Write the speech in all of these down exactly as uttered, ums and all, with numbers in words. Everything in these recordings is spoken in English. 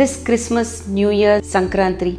This Christmas, New Year, Sankranti,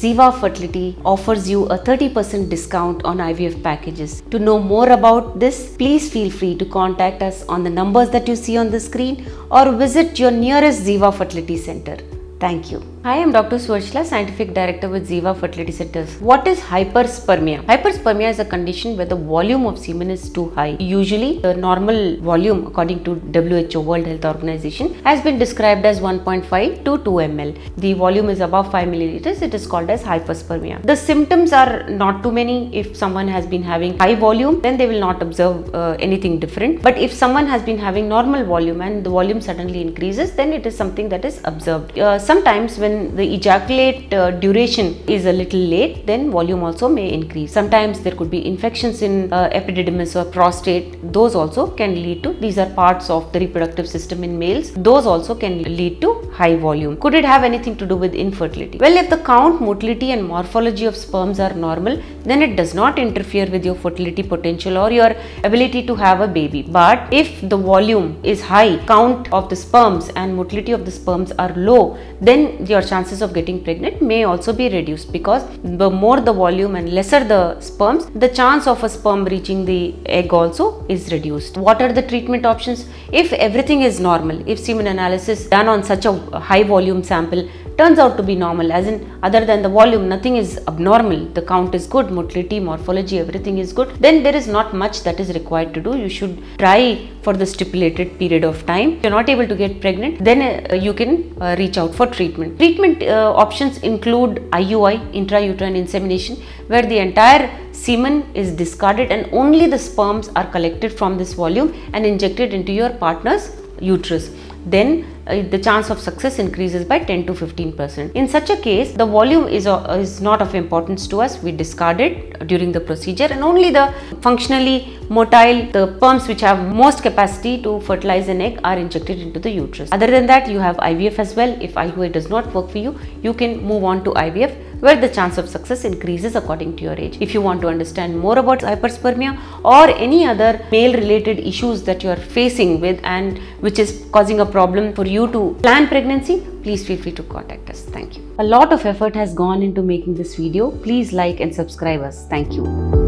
Ziva Fertility offers you a thirty percent discount on I V F packages. To know more about this, please feel free to contact us on the numbers that you see on the screen or visit your nearest Ziva Fertility Center. Thank you. Hi, I am Doctor Swarshila, Scientific Director with Ziva Fertility Centers. What is hyperspermia? Hyperspermia is a condition where the volume of semen is too high. Usually, the normal volume, according to W H O, World Health Organization, has been described as one point five to two milliliters. The volume is above five milliliters. It is called as hyperspermia. The symptoms are not too many. If someone has been having high volume, then they will not observe uh, anything different. But if someone has been having normal volume and the volume suddenly increases, then it is something that is observed. Uh, Sometimes when the ejaculate uh, duration is a little late, then volume also may increase. Sometimes there could be infections in uh, epididymis or prostate. Those also can lead to, these are parts of the reproductive system in males. Those also can lead to high volume. Could it have anything to do with infertility? Well, if the count, motility and morphology of sperms are normal, then it does not interfere with your fertility potential or your ability to have a baby. But if the volume is high, count of the sperms and motility of the sperms are low, then your chances of getting pregnant may also be reduced, because the more the volume and lesser the sperms, the chance of a sperm reaching the egg also is reduced. What are the treatment options? If everything is normal, if semen analysis done on such a high volume sample turns out to be normal, as in other than the volume, nothing is abnormal, the count is good, motility, morphology, everything is good, then there is not much that is required to do. You should try for the stipulated period of time. If you're not able to get pregnant, then uh, you can uh, reach out for treatment. Treatment uh, options include I U I, intrauterine insemination, where the entire semen is discarded and only the sperms are collected from this volume and injected into your partner's uterus. Then uh, the chance of success increases by ten to fifteen percent. In such a case, the volume is, uh, is not of importance to us. We discard it during the procedure, and only the functionally motile, the sperms which have most capacity to fertilize an egg, are injected into the uterus. Other than that, you have I V F as well. If I U I does not work for you, you can move on to I V F, where the chance of success increases according to your age. If you want to understand more about hyperspermia or any other male related issues that you are facing with and which is causing a problem for you to plan pregnancy, please feel free to contact us. Thank you. A lot of effort has gone into making this video. Please like and subscribe us. Thank you.